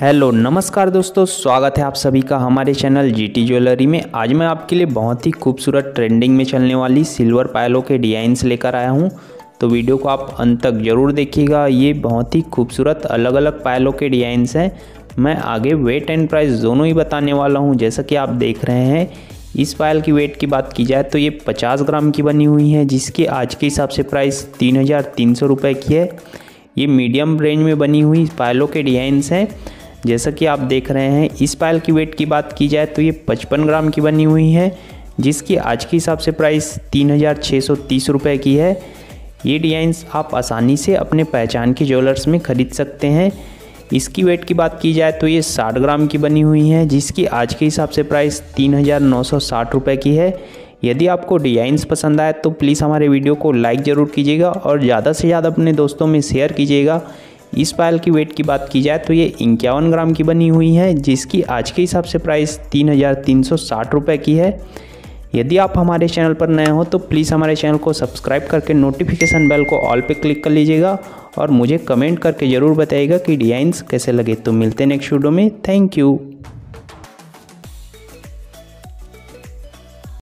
Hello नमस्कार दोस्तों, स्वागत है आप सभी का हमारे चैनल जीटी ज्वेलरी में। आज मैं आपके लिए बहुत ही खूबसूरत ट्रेंडिंग में चलने वाली सिल्वर पायलों के डिज़ाइंस लेकर आया हूं, तो वीडियो को आप अंत तक ज़रूर देखिएगा। ये बहुत ही खूबसूरत अलग अलग पायलों के डिज़ाइंस हैं। मैं आगे वेट एंड प्राइस दोनों ही बताने वाला हूँ। जैसा कि आप देख रहे हैं, इस पायल की वेट की बात की जाए तो ये 50 ग्राम की बनी हुई है, जिसकी आज के हिसाब से प्राइस 3,300 रुपये की है। ये मीडियम रेंज में बनी हुई पायलों के डिज़ाइंस हैं। जैसा कि आप देख रहे हैं, इस पायल की वेट की बात की जाए तो ये 55 ग्राम की बनी हुई है, जिसकी आज के हिसाब से प्राइस 3,630 रुपये की है। ये डिज़ाइंस आप आसानी से अपने पहचान के ज्वेलर्स में ख़रीद सकते हैं। इसकी वेट की बात की जाए तो ये 60 ग्राम की बनी हुई है, जिसकी आज के हिसाब से प्राइस 3,960 रुपये की है। यदि आपको डिज़ाइंस पसंद आए तो प्लीज़ हमारे वीडियो को लाइक ज़रूर कीजिएगा और ज़्यादा से ज़्यादा अपने दोस्तों में शेयर कीजिएगा। इस पायल की वेट की बात की जाए तो ये 51 ग्राम की बनी हुई है, जिसकी आज के हिसाब से प्राइस 3,360 रुपये की है। यदि आप हमारे चैनल पर नए हो तो प्लीज़ हमारे चैनल को सब्सक्राइब करके नोटिफिकेशन बेल को ऑल पे क्लिक कर लीजिएगा और मुझे कमेंट करके ज़रूर बताइएगा कि डिज़ाइंस कैसे लगे। तो मिलते हैं नेक्स्ट वीडियो में। Thank you.